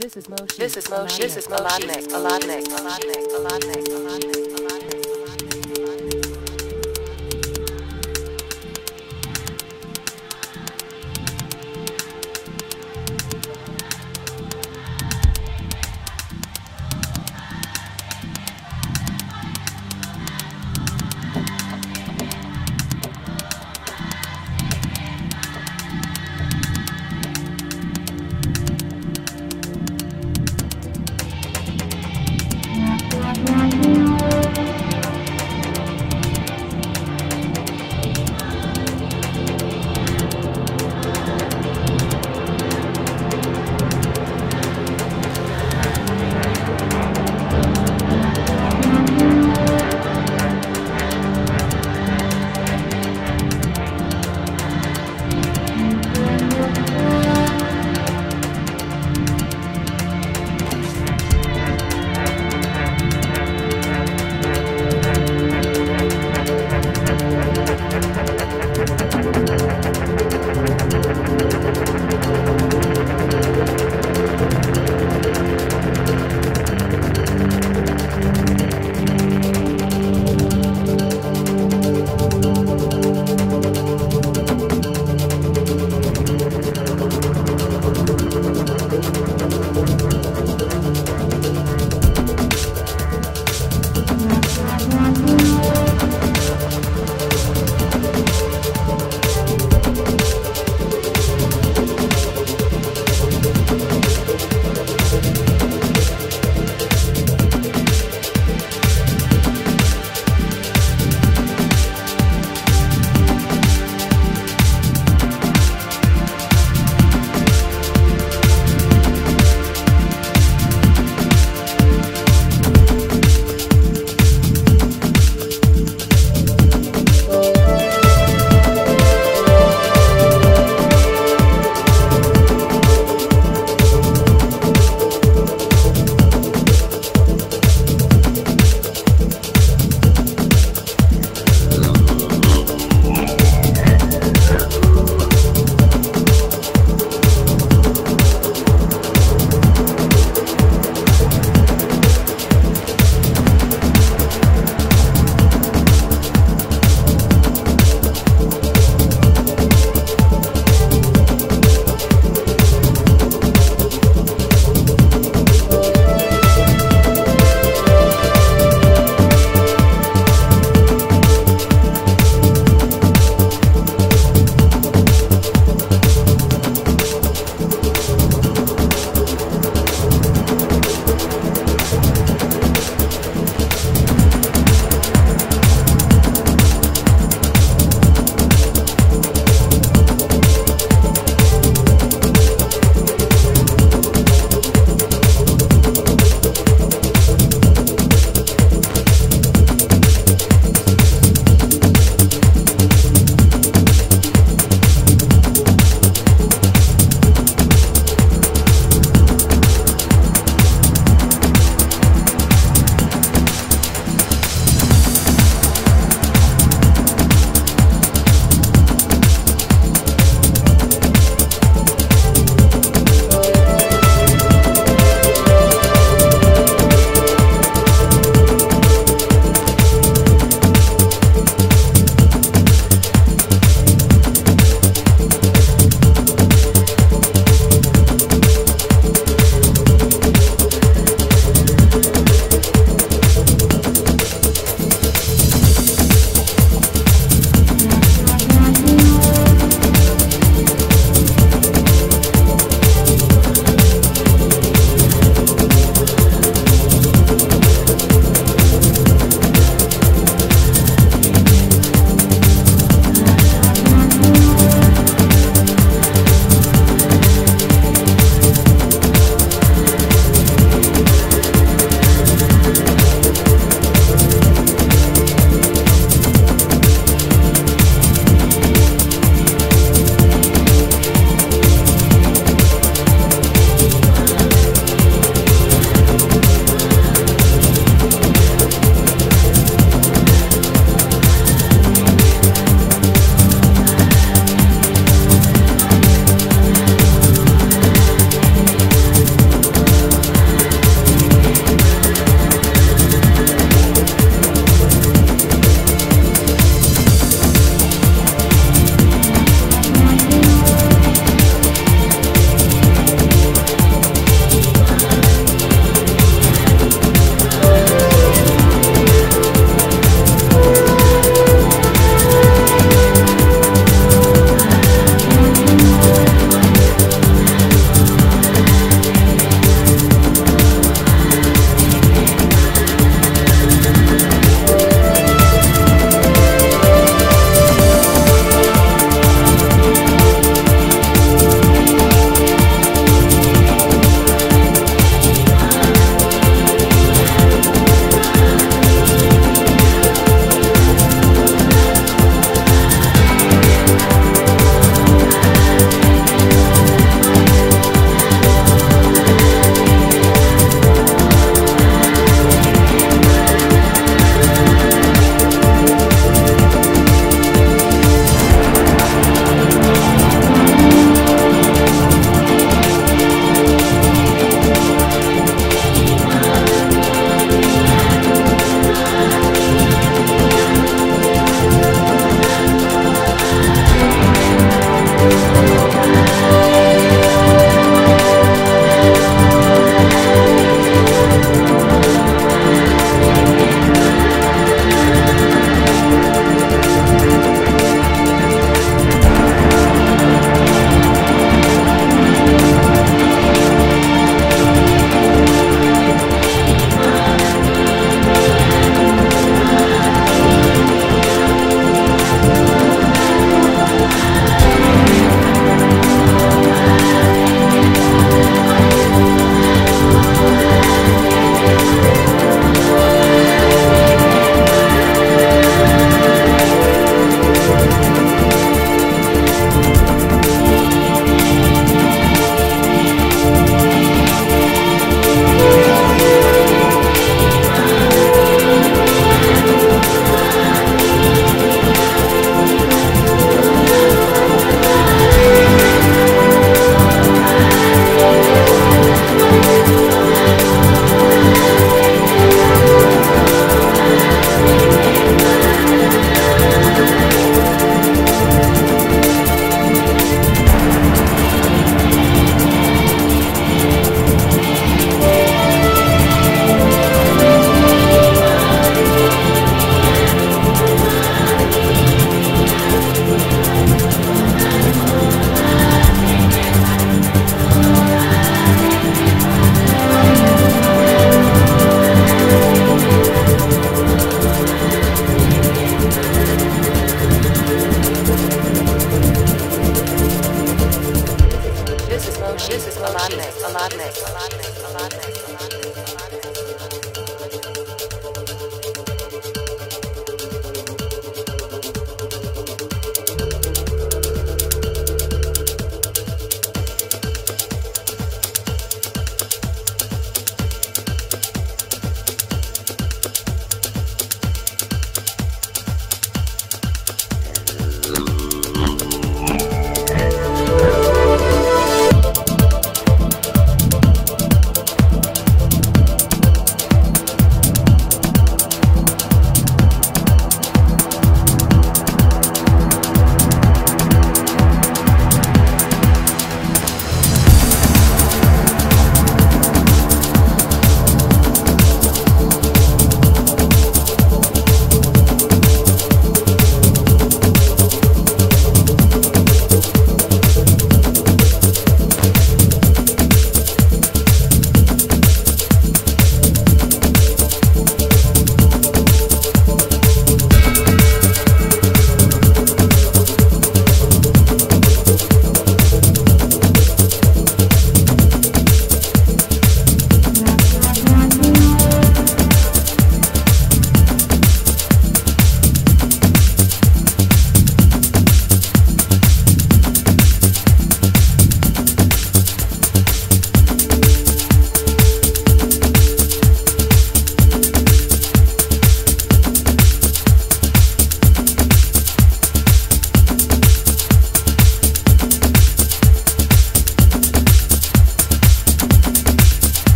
This is Moshic. This is Moshic. This is Moshic.